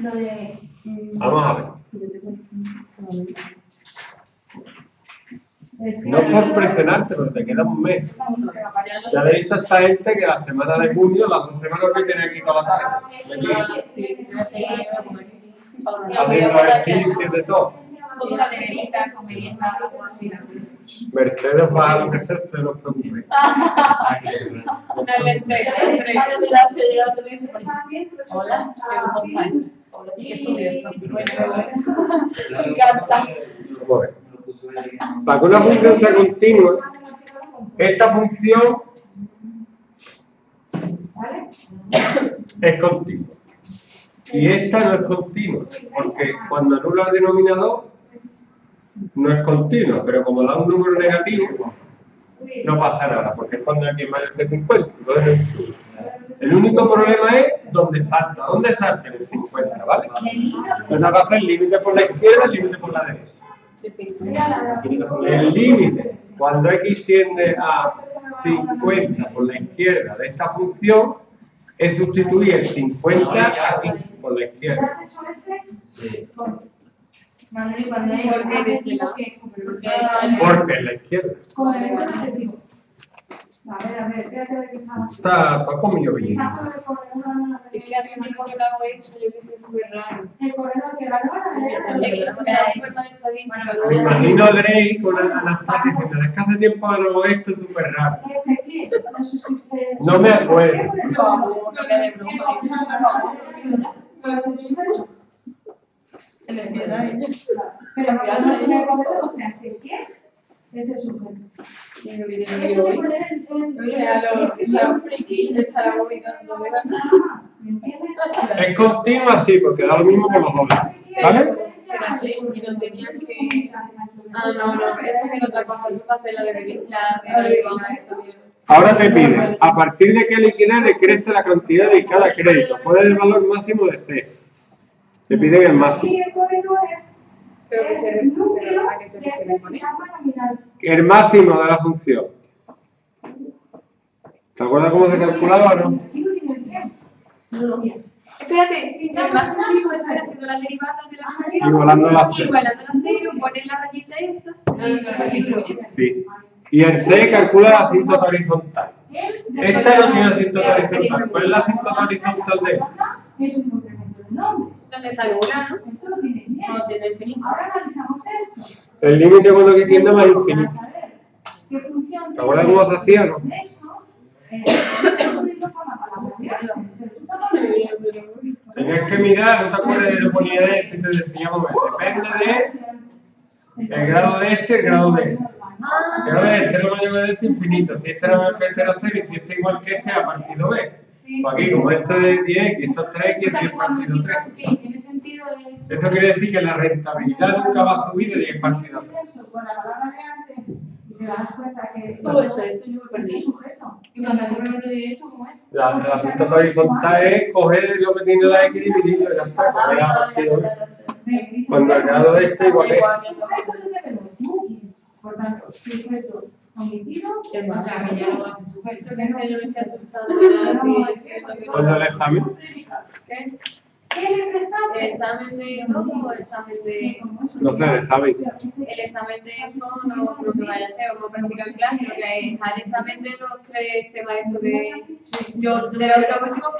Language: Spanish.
Lo de... Vamos a ver. No es por presionarte, pero te queda un mes. Ya le hizo esta gente que la semana de junio, las 2 semanas que tiene aquí toda la tarde. Sí. A de todo. Mercedes va a enloquecer, se lo preocupe. Hola, hola, me encanta. Para que una función sea continua, esta función es continua. Y esta no es continua, porque cuando anula el denominador no es continua, pero como da un número negativo, no pasa nada, porque es cuando hay más de 50. Entonces, el único problema es dónde salta. ¿Dónde salta el 50? ¿Vale? Entonces va a ser límite por la izquierda, límite por la derecha. El límite, cuando x tiende a 50 por la izquierda de esta función, es sustituir el 50 aquí por la izquierda. Sí. Porque es la izquierda. Está conmigo bien. Es que hace tiempo que no hago eso, yo que sé, es súper raro. El corredor que ganó la... Me imagino a Grey con Anastasia diciendo, es que hace tiempo que no hago esto, es súper raro. No me acuerdo. Se le pierde a ella. Pero no es una cosa, o sea, ¿se qué? Es el súper. Eso de poner el punto. Es continua, sí, porque da lo mismo que los dobles. ¿Vale? Ah, no, eso es en otra cosa. Eso va a ser la de... Ahora te pide, a partir de qué liquidez decrece la cantidad de cada crédito. ¿Cuál es el valor máximo de C? Te piden el máximo. Pero que se núcleo, el máximo de la función. ¿Te acuerdas cómo se calculaba o no? Espérate, si el máximo es haciendo las derivadas de la manera, igualando las 0, poner la rayita esta. Sí. Y el C calcula la asíntota horizontal. Esta no tiene asíntota horizontal. ¿Cuál es la asíntota horizontal de esta? Es un complemento del nombre. ¿Dónde sale una? Esto no tiene miedo. No tiene infinito. Ahora analizamos esto. El límite cuando que tiende más infinito. ¿Te acuerdas cómo se hacía, no? Tenías que mirar, no te acuerdas de lo que ponía de esto y te decíamos, depende del grado de este y el grado de este. Pero este es lo mayor de este infinito. Si este era mayor que este era 0 y si este igual que este, a partido B. Pues aquí, como esto es 10, y esto es 3, y este es partido 3. Eso quiere decir que la rentabilidad nunca va a subir de 10 partidos. Todo eso, esto yo me perdí sujeto. Y cuando yo me meto directo, ¿cómo es? La asíntota horizontal es coger lo que tiene la X y dividirlo, ya está. Cuando el grado de este igual que este. Por tanto, sujeto omitido, o sea, que ya no hace sujeto. ¿Cuándo el examen? ¿Qué? ¿Qué es el examen? ¿El examen de todo o el examen de...? No sé, el examen. El examen de eso no creo que vaya a hacer, vamos a practicar en clase, porque está el examen de los 3 temas estos que... Yo de los practico...